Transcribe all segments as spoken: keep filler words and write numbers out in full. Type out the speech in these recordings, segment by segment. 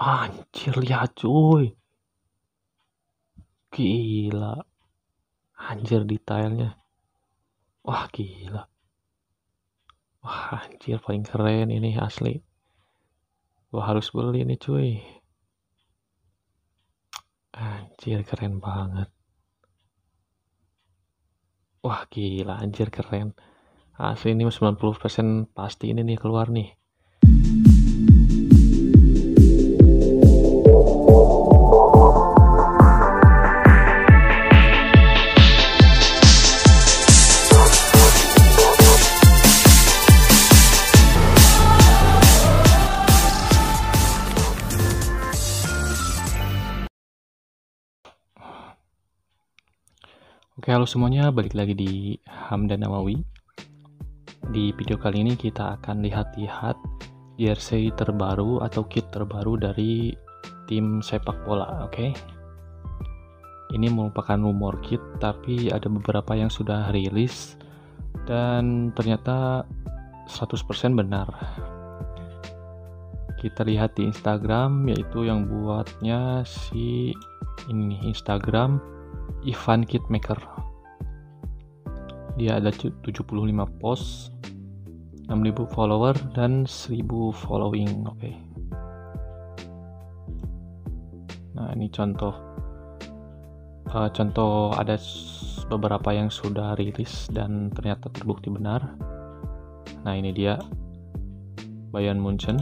Anjir, lihat cuy, gila, anjir detailnya, wah gila, wah anjir paling keren ini asli, gua harus beli ini cuy, anjir keren banget, wah gila anjir keren, asli ini sembilan puluh persen pasti ini nih keluar nih. Oke, halo semuanya, balik lagi di Hamdan Nawawi. Di video kali ini kita akan lihat-lihat jersey terbaru atau kit terbaru dari tim sepak bola, oke? Okay? Ini merupakan rumor kit, tapi ada beberapa yang sudah rilis dan ternyata seratus persen benar. Kita lihat di Instagram, yaitu yang buatnya si ini nih, Instagram Ivan Kitmaker. Dia ada tujuh puluh lima post, enam ribu follower dan seribu following, oke. Okay. Nah, ini contoh uh, contoh ada beberapa yang sudah rilis dan ternyata terbukti benar. Nah, ini dia Bayern Munchen.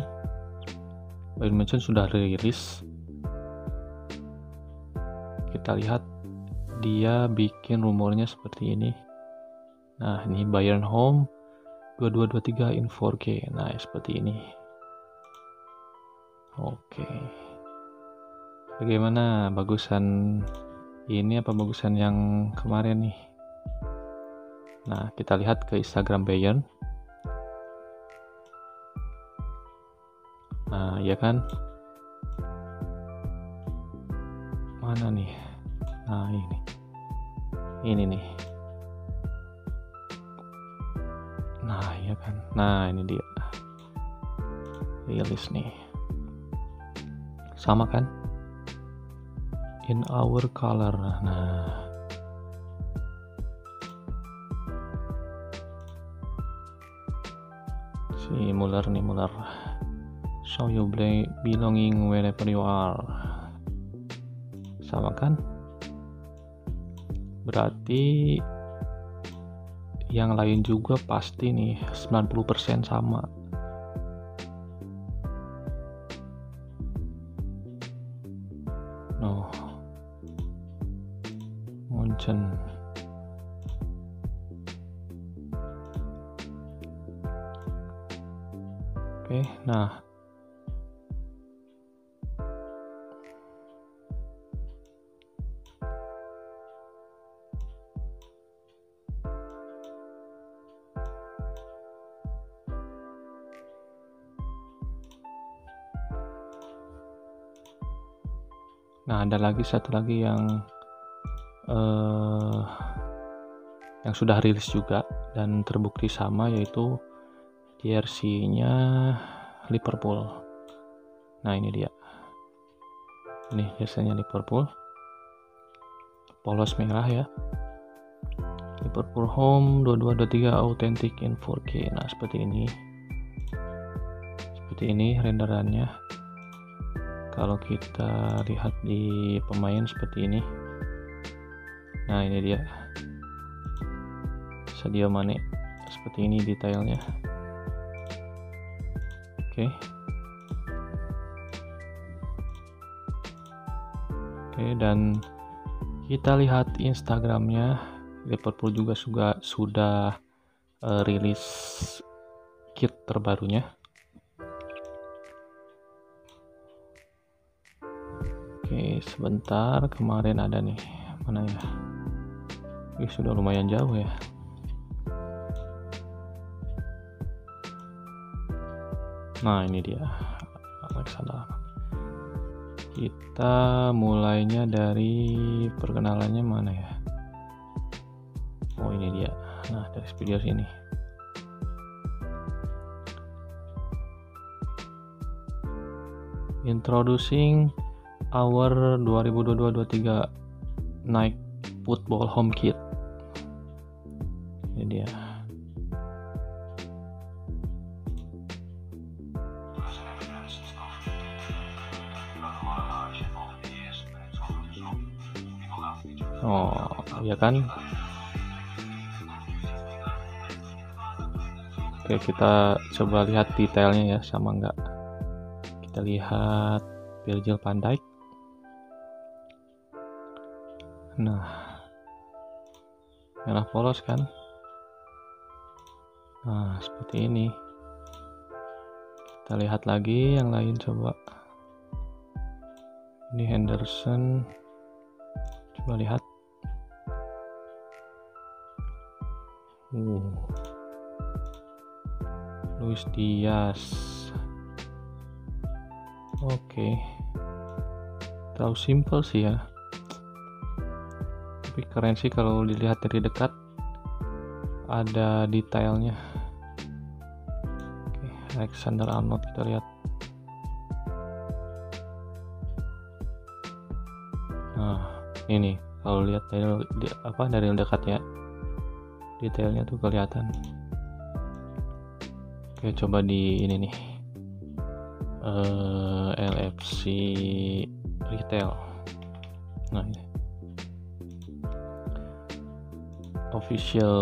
Bayern Munchen sudah rilis. Kita lihat dia bikin rumornya seperti ini. Nah, ini Bayern Home dua dua dua tiga in empat K. Nah, seperti ini. Oke. Bagaimana, bagusan ini apa bagusan yang kemarin nih? Nah, kita lihat ke Instagram Bayern. Nah, ya kan? Mana nih? Nah, ini. Ini nih. Nah, ya kan. Nah, ini dia. Rilis nih. Sama kan? In our color. Nah. Si Muller nih, Muller. Show you belonging wherever you are. Sama kan? Berarti yang lain juga pasti nih sembilan puluh persen sama. No. Munchen. Oke, nah. Nah, ada lagi satu lagi yang eh, yang sudah rilis juga dan terbukti sama, yaitu jersey-nya Liverpool. Nah, ini dia. Ini jersey-nya Liverpool. Polos merah ya. Liverpool Home dua dua dua tiga Authentic in empat K. Nah, seperti ini. Seperti ini renderannya. Kalau kita lihat di pemain seperti ini. Nah, ini dia Sadio Mane, seperti ini detailnya. Oke. Oke, dan kita lihat Instagramnya. Liverpool juga sudah, sudah uh, rilis kit terbarunya. Oke, sebentar, kemarin ada nih, mana ya? Ih, sudah lumayan jauh ya. Nah, ini dia Alexander. Kita mulainya dari perkenalannya, mana ya? Oh, ini dia. Nah, dari video sini. Introducing our dua ribu dua puluh dua dua puluh tiga Nike Football Home Kit. Ini dia. Oh, ya kan? Oke, kita coba lihat detailnya ya, sama enggak. Kita lihat Virgil van Dijk. Nah, merah polos kan? Nah, seperti ini. Kita lihat lagi yang lain coba. Ini Henderson. Coba lihat. Uh. Luis Diaz. Oke. Okay. Terlalu simple sih ya. Tapi keren sih kalau dilihat dari dekat. Ada detailnya. Oke, okay. Alexander Arnold kita lihat. Nah, ini kalau lihat dari apa dari dekat ya. Detailnya tuh kelihatan. Oke, coba di ini nih, uh, L F C Retail. Nah, ini official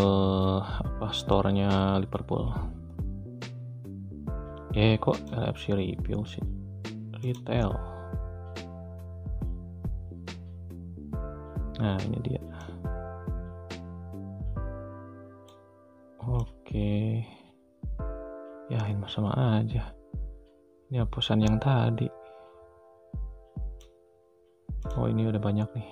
apa store-nya Liverpool. Eh kok L F C Retail sih? Retail. Nah, ini dia. Oke, ya ini sama aja. Ini hapusan yang tadi. Oh, ini udah banyak nih.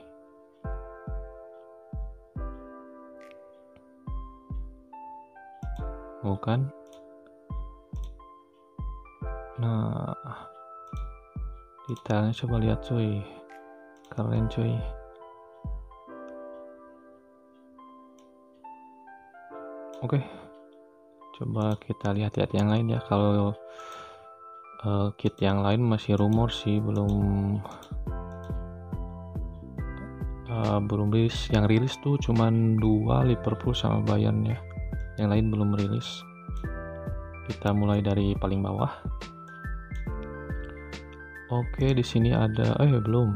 Bukan? Nah, detailnya coba lihat cuy, keren cuy. Oke, okay. Coba kita lihat-lihat yang lain ya. Kalau uh, kit yang lain masih rumor sih, belum uh, belum rilis. Yang rilis tuh cuman dua, Liverpool sama Bayern ya. Yang lain belum rilis. Kita mulai dari paling bawah. Oke, okay, di sini ada, eh belum.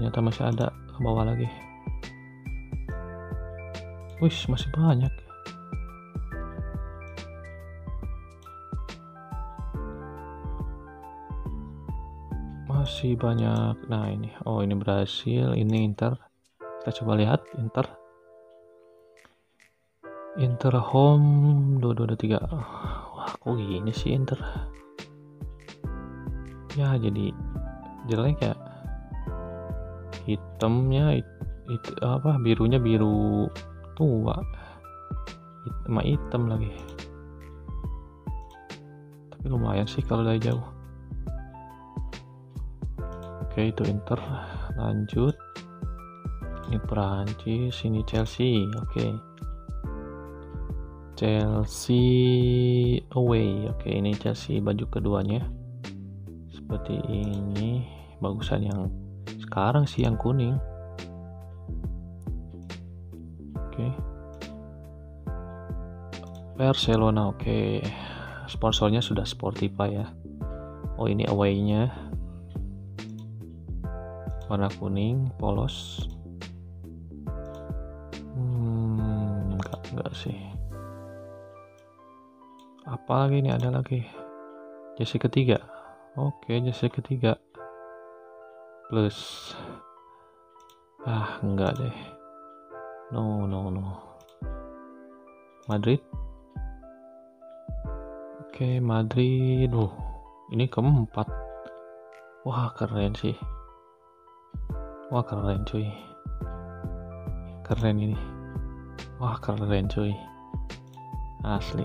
Ternyata masih ada ke bawah lagi. Wih, masih banyak. Masih banyak. Nah, ini oh ini Brasil, ini Inter. Kita coba lihat Inter. Inter home dua dua dua tiga. Wah, kok gini sih Inter? Ya jadi jelek ya. Hitamnya itu apa? Birunya biru tua. Hitam hitam lagi. Tapi lumayan sih kalau dari jauh. Oke, itu Inter. Lanjut, ini Perancis, ini Chelsea. Oke, Chelsea away. Oke, ini Chelsea baju keduanya seperti ini. Bagusan yang sekarang sih, yang kuning. Oke, Barcelona. Oke, sponsornya sudah Sportiva ya. Oh, ini away-nya warna kuning polos. Hmm, enggak, enggak sih. Apa lagi ini, ada lagi jersey ketiga. Oke, jersey ketiga plus. Ah, enggak deh. No, no, no. Madrid. Oke, Madrid. Oh, ini keempat. Wah, keren sih. Wah, keren cuy, keren ini. Wah, keren cuy, asli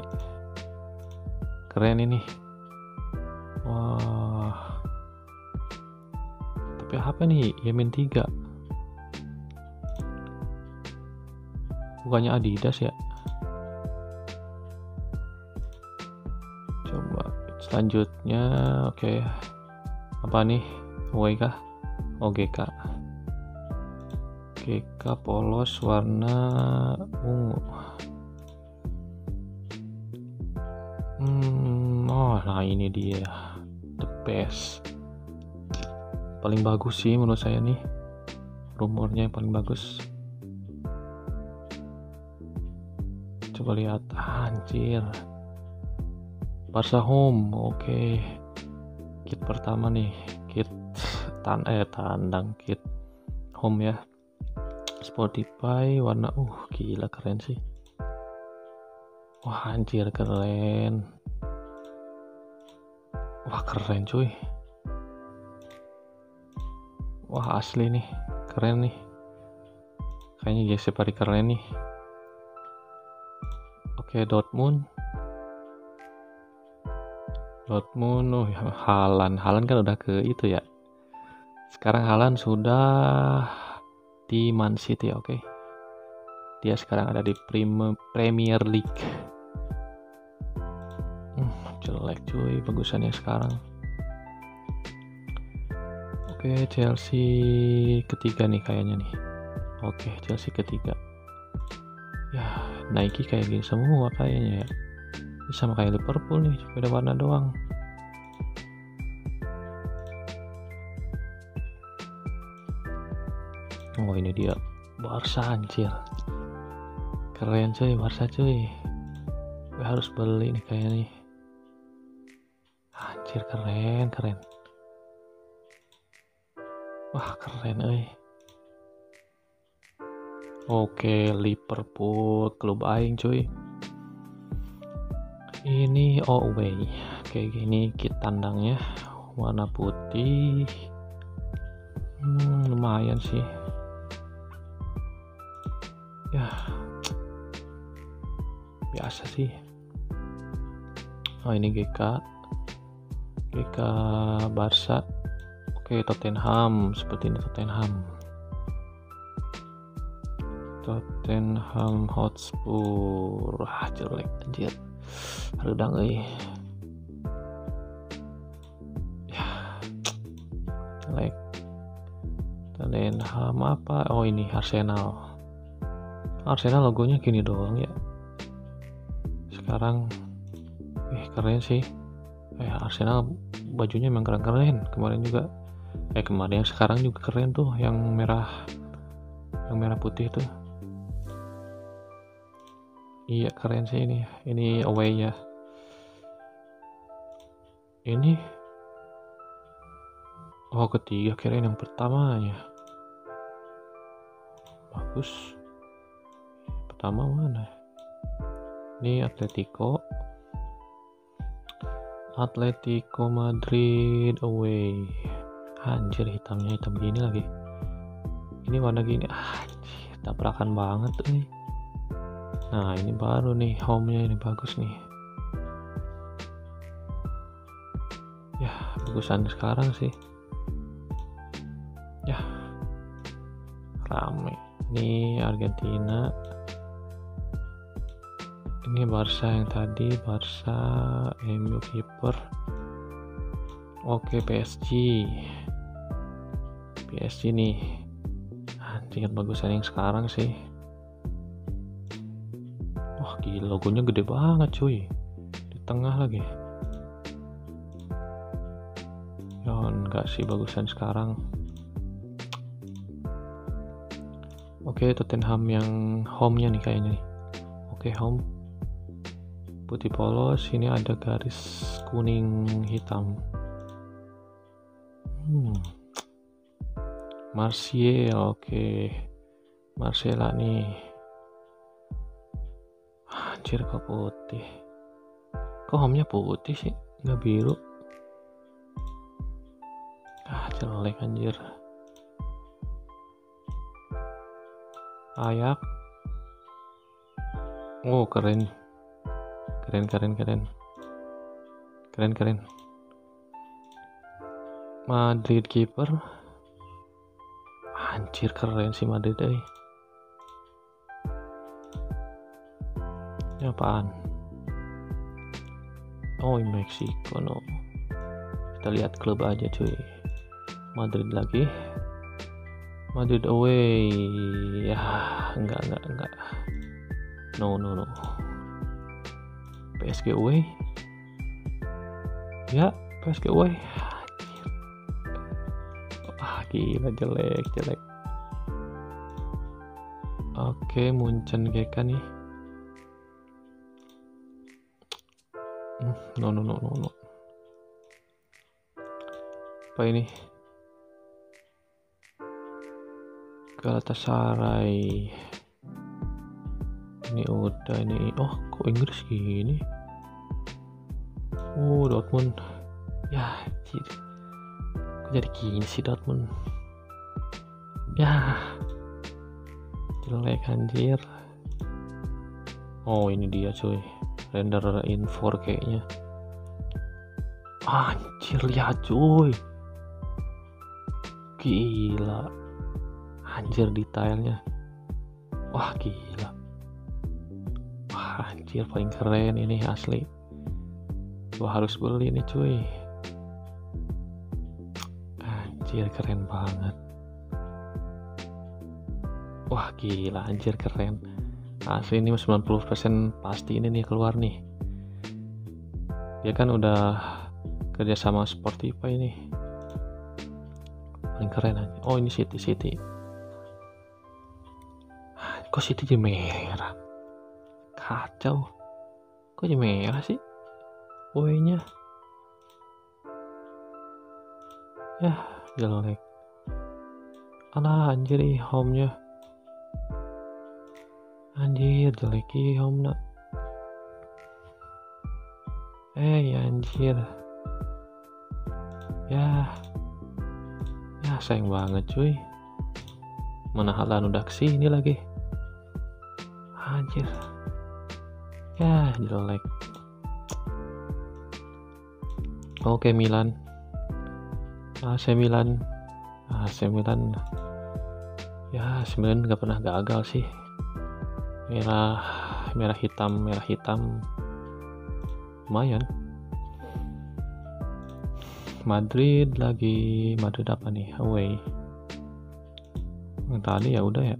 keren ini. Wah, tapi apa nih? Yemen tiga, bukannya Adidas ya? Coba selanjutnya. Oke, okay. apa nih, W K O G K G K polos warna ungu. Hmm, oh nah ini dia the best, paling bagus sih menurut saya nih, rumornya yang paling bagus. Coba lihat, anjir, Barca home. Oke, okay. Kit pertama nih, kit tan eh tandang kit home ya. Spotify warna uh gila keren sih. Wah anjir keren. Wah keren cuy. Wah asli nih, keren nih. Kayaknya G C paling keren nih. Oke, okay, Dortmund. Dortmund, oh ya, Haaland, Haaland kan udah ke itu ya. Sekarang Haaland sudah di Man City, oke. Okay? Dia sekarang ada di Prime, Premier League. Hmm, jelek cuy, bagusannya sekarang. Oke, okay, Chelsea ketiga nih kayaknya nih. Oke, okay, Chelsea ketiga. Ya, Nike kayak gini semua kayaknya ya. Sama kayak Liverpool nih, beda warna doang. Oh ini dia Barca anjir, keren cuy Barca cuy. Gue harus beli nih kayaknya nih. Anjir keren keren. Wah keren euy. Oke Liverpool, klub aing cuy. Ini away kayak gini, kit tandangnya warna putih. Hmm, lumayan sih ya, biasa sih. Oh ini G K G K Barca. Oke Tottenham, seperti ini Tottenham Tottenham Hotspur. Ah jelek anjir, redang eh ya jelek. Tottenham apa, oh ini Arsenal. Arsenal logonya gini doang ya sekarang. Eh keren sih, eh Arsenal bajunya emang keren-keren kemarin juga, eh kemarin yang sekarang juga keren tuh, yang merah yang merah putih tuh. Iya keren sih ini, ini away ya. Ini, oh ketiga, kirain yang pertamanya. Bagus. Pertama mana? Ini Atletico, Atletico Madrid away. Anjir hitamnya hitam gini lagi. Ini warna gini, anjir tabrakan banget tuh nih. Nah ini baru nih home-nya, ini bagus nih ya, bagusan sekarang sih ya, rame. Ini Argentina, ini Barca yang tadi, Barca M U keeper. Oke P S G P S G nih, anjir bagusan yang sekarang sih. Logonya gede banget cuy, di tengah lagi ya, enggak sih bagusan sekarang. Oke Tottenham yang home-nya nih kayaknya nih. Oke home putih polos, ini ada garis kuning hitam. hmm. Marseille, oke Marseille nih. Anjir kok putih, kok home-nya putih sih, nggak biru. Ah jelek anjir. Ayak, oh keren keren keren keren keren keren. Madrid keeper, anjir keren sih Madrid deh. Apaan? Oh Meksiko no. Kita lihat klub aja cuy. Madrid lagi, Madrid away. Ya enggak enggak enggak no no no P S G away. Ya P S G away. Ah gila, jelek jelek. Oke, Munchen G K nih. No no no no no. Apa ini? Galata Saray. Ini udah ini. Oh, kok Inggris gini? Oh, Dortmund. Ya, jadi kok jadi gini sih Dortmund. Ya. Jelek anjir. Oh ini dia cuy, render in four kayaknya. Anjir, lihat cuy, gila anjir detailnya. Wah gila, wah anjir paling keren ini asli. Gua harus beli nih cuy, anjir keren banget. Wah gila anjir keren asli. Ini sembilan puluh persen pasti ini nih keluar nih. Dia kan udah kerja sama Sportiva ini. Paling keren aja. Oh ini City City. Kok City jadi merah? Kacau. Kok jadi merah sih? Wainya. Yah jelek. Alah anjir ih home-nya. Anjir jelek ya Homna. Eh hey, anjir. Ya. Ya sayang banget cuy. Mana Haaland udah kesini lagi. Anjir. Ya jelek. Oke Milan. A C Milan A C Milan. Ya sebenarnya gak pernah gagal sih. Merah, merah hitam, merah hitam, lumayan. Madrid lagi, Madrid apa nih? Away. Yang tadi ya udah ya.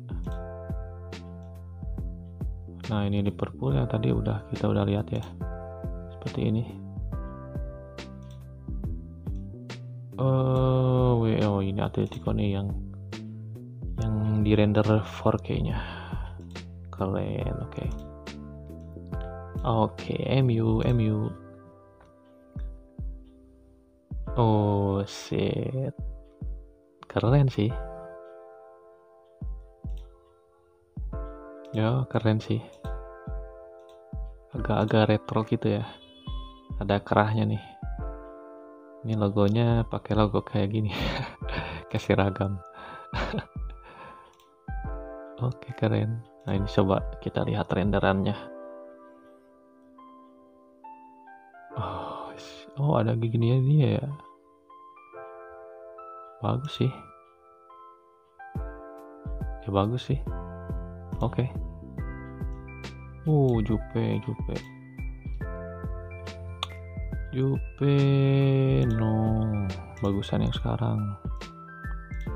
Nah ini Liverpool yang tadi udah kita udah lihat ya. Seperti ini. Oh, oh ini Atletico nih yang yang di render four K-nya. Keren, oke, okay. Oke, okay, M U, M U. Oh shit, keren sih. Ya keren sih. Agak-agak retro gitu ya. Ada kerahnya nih. Ini logonya pakai logo kayak gini, kasih ragam. Oke okay, keren. Nah ini coba kita lihat renderannya. Oh, oh ada gini dia ya. Bagus sih. Ya bagus sih. Oke. Okay. Uh Jupe Jupe. Jupe no. Bagusan yang sekarang.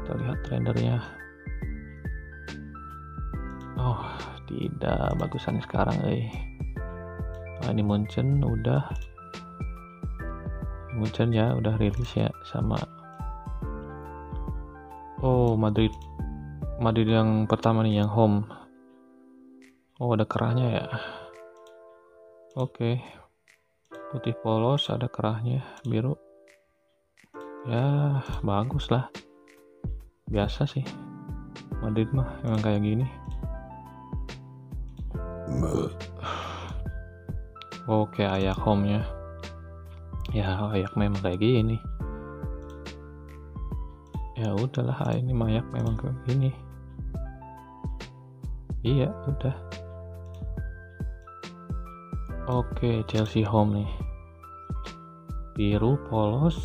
Kita lihat rendernya. Oh tidak, bagusannya sekarang eh. Nah, ini Munchen udah Munchen ya udah rilis ya sama. Oh Madrid Madrid yang pertama nih yang home. Oh ada kerahnya ya. Oke okay. Putih polos ada kerahnya biru. Ya bagus lah. Biasa sih Madrid mah emang kayak gini. Oke, ayak home-nya. Ya, ayak memang kayak gini. Ya udahlah, ini ayak memang kayak gini. Iya, udah. Oke, Chelsea home nih. Biru polos.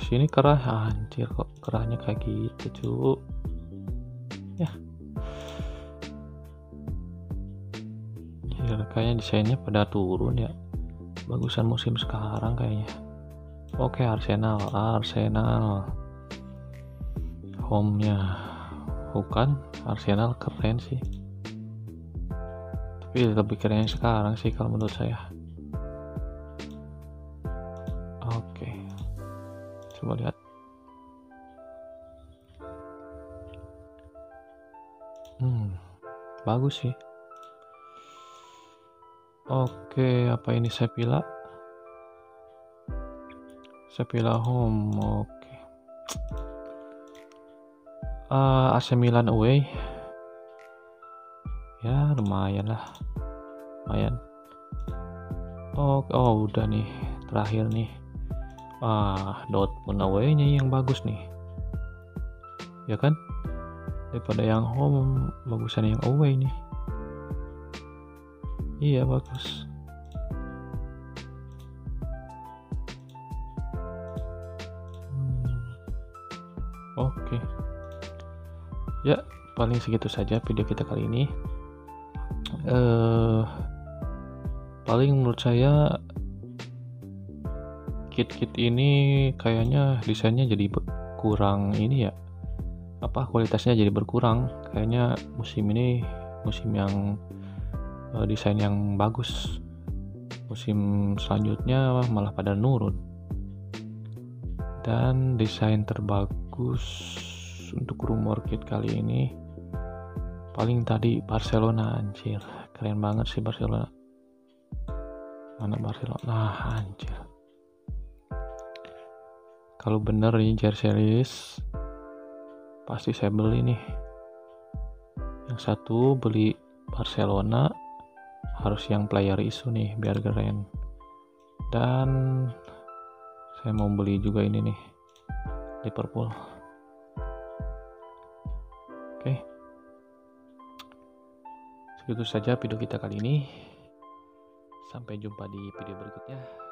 Sini kerah, anjir kok kerahnya kayak gitu, cu. Ya. Kayaknya desainnya pada turun ya. Bagusan musim sekarang kayaknya. Oke, Arsenal, Arsenal home-nya. Bukan, Arsenal keren sih, tapi lebih keren sekarang sih kalau menurut saya. Oke, coba lihat. Hmm, bagus sih. Oke, apa ini Sevilla? Sevilla home, oke. Uh, A C Milan away. Ya, lumayan lah. Lumayan. Oh, oh udah nih, terakhir nih. Ah, Dortmund away-nya yang bagus nih. Ya kan? Daripada yang home, bagusan yang away nih. Iya, bagus. hmm. Oke, okay. Ya paling segitu saja video kita kali ini. Uh, paling menurut saya kit-kit ini kayaknya desainnya jadi kurang ini ya, apa kualitasnya jadi berkurang kayaknya musim ini, musim yang desain yang bagus. Musim selanjutnya malah pada nurun. Dan desain terbagus untuk rumor kit kali ini paling tadi Barcelona, anjir. Keren banget sih Barcelona. Mana Barcelona? Nah, anjir. Kalau bener ini jersey series pasti saya beli nih. Yang satu beli Barcelona, harus yang player isu nih biar keren. Dan saya mau beli juga ini nih, Liverpool. Oke, segitu saja video kita kali ini. Sampai jumpa di video berikutnya.